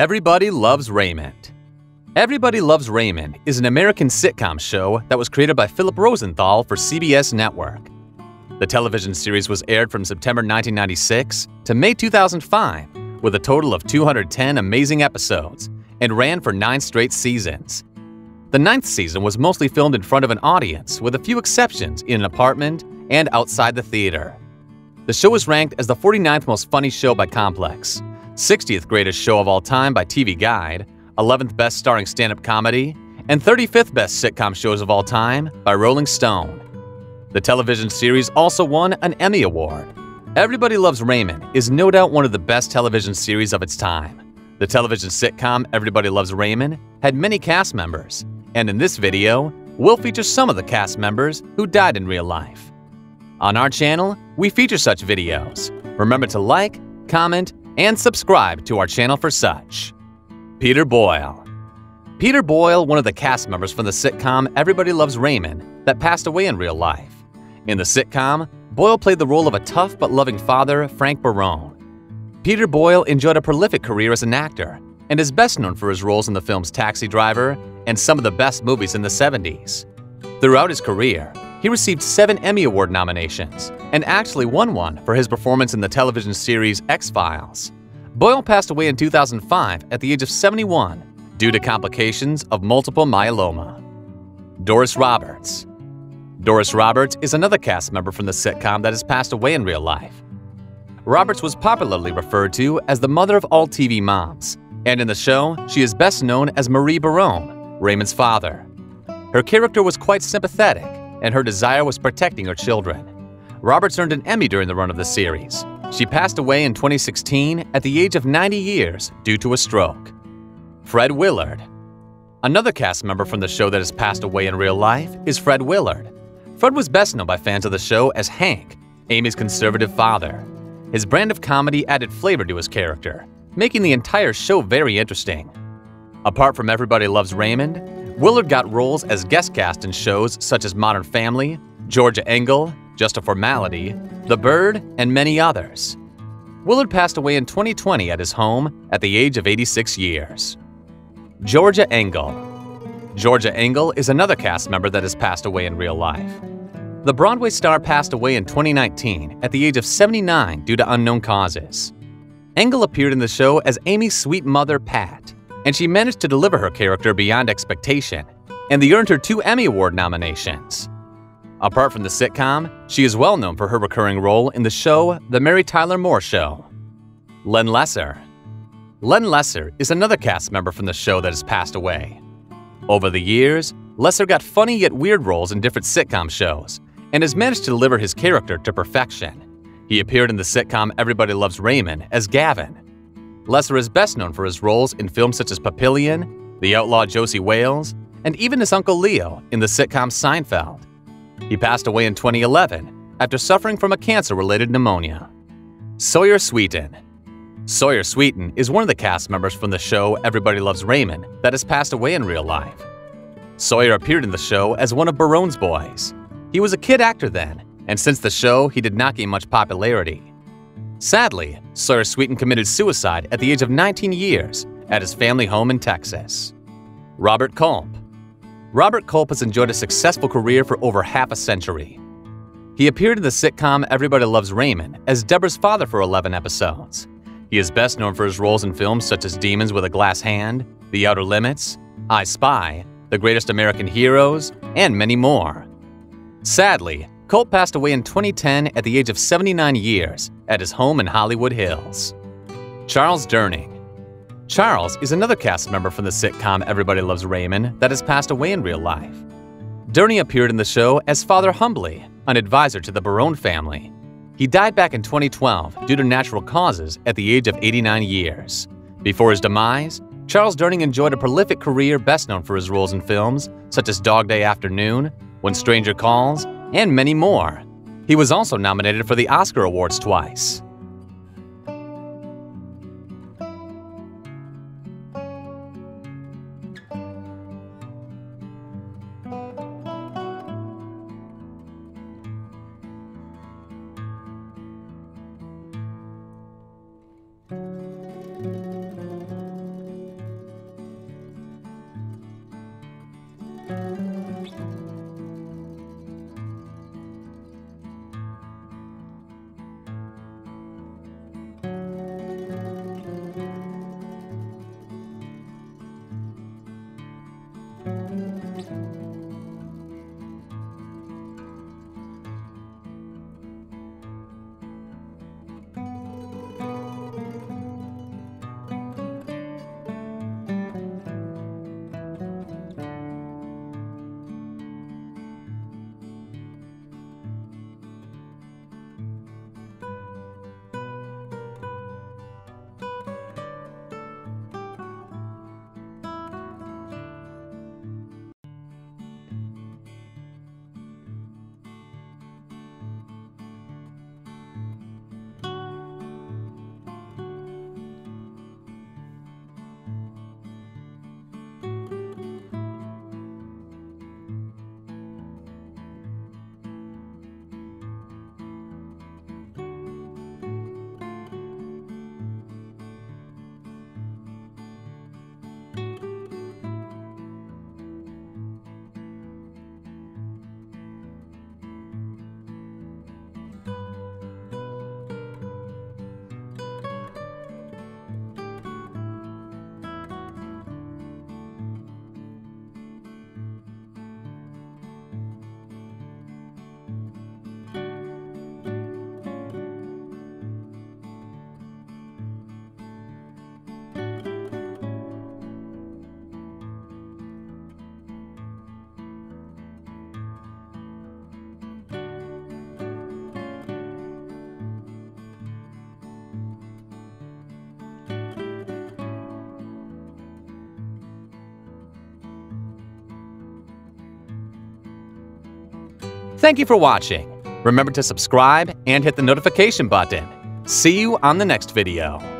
Everybody Loves Raymond. Everybody Loves Raymond is an American sitcom show that was created by Philip Rosenthal for CBS Network. The television series was aired from September 1996 to May 2005 with a total of 210 amazing episodes and ran for 9 straight seasons. The 9th season was mostly filmed in front of an audience, with a few exceptions in an apartment and outside the theater. The show was ranked as the 49th most funny show by Complex, 60th greatest show of all time by TV Guide, 11th best starring stand-up comedy, and 35th best sitcom shows of all time by Rolling Stone. The television series also won an Emmy Award. Everybody Loves Raymond is no doubt one of the best television series of its time. The television sitcom Everybody Loves Raymond had many cast members, and in this video, we'll feature some of the cast members who died in real life. On our channel, we feature such videos. Remember to like, comment, and subscribe to our channel for such. Peter Boyle. Peter Boyle, one of the cast members from the sitcom Everybody Loves Raymond that passed away in real life. In the sitcom, Boyle played the role of a tough but loving father, Frank Barone. Peter Boyle enjoyed a prolific career as an actor and is best known for his roles in the films Taxi Driver and some of the best movies in the 70s. Throughout his career, he received 7 Emmy Award nominations and actually won one for his performance in the television series X-Files. Boyle passed away in 2005 at the age of 71 due to complications of multiple myeloma. Doris Roberts. Doris Roberts is another cast member from the sitcom that has passed away in real life. Roberts was popularly referred to as the mother of all TV moms, and in the show, she is best known as Marie Barone, Raymond's father. Her character was quite sympathetic, and her desire was protecting her children. Roberts earned an Emmy during the run of the series. She passed away in 2016 at the age of 90 years due to a stroke. Fred Willard. Another cast member from the show that has passed away in real life is Fred Willard. Fred was best known by fans of the show as Hank, Amy's conservative father. His brand of comedy added flavor to his character, making the entire show very interesting. Apart from Everybody Loves Raymond, Willard got roles as guest cast in shows such as Modern Family, Georgia Engel, Just a Formality, The Bird, and many others. Willard passed away in 2020 at his home at the age of 86 years. Georgia Engel. Georgia Engel is another cast member that has passed away in real life. The Broadway star passed away in 2019 at the age of 79 due to unknown causes. Engel appeared in the show as Amy's sweet mother, Pat, and she managed to deliver her character beyond expectation, and they earned her 2 Emmy Award nominations. Apart from the sitcom, she is well known for her recurring role in the show The Mary Tyler Moore Show. Len Lesser. Len Lesser is another cast member from the show that has passed away. Over the years, Lesser got funny yet weird roles in different sitcom shows, and has managed to deliver his character to perfection. He appeared in the sitcom Everybody Loves Raymond as Gavin. Lesser is best known for his roles in films such as Papillion, The Outlaw Josie Wales, and even as Uncle Leo in the sitcom Seinfeld. He passed away in 2011 after suffering from a cancer-related pneumonia. Sawyer Sweeten. Sawyer Sweeten is one of the cast members from the show Everybody Loves Raymond that has passed away in real life. Sawyer appeared in the show as one of Barone's boys. He was a kid actor then, and since the show, he did not gain much popularity. Sadly, Sawyer Sweeten committed suicide at the age of 19 years at his family home in Texas. Robert Culp. Robert Culp has enjoyed a successful career for over half a century. He appeared in the sitcom Everybody Loves Raymond as Deborah's father for 11 episodes. He is best known for his roles in films such as Demons with a Glass Hand, The Outer Limits, I Spy, The Greatest American Heroes, and many more. Sadly, Culp passed away in 2010 at the age of 79 years at his home in Hollywood Hills. Charles Durning. Charles is another cast member from the sitcom Everybody Loves Raymond that has passed away in real life. Durning appeared in the show as Father Humbly, an advisor to the Barone family. He died back in 2012 due to natural causes at the age of 89 years. Before his demise, Charles Durning enjoyed a prolific career best known for his roles in films such as Dog Day Afternoon, When Stranger Calls, and many more. He was also nominated for the Oscar Awards twice. Thank you for watching. Remember to subscribe and hit the notification button. See you on the next video.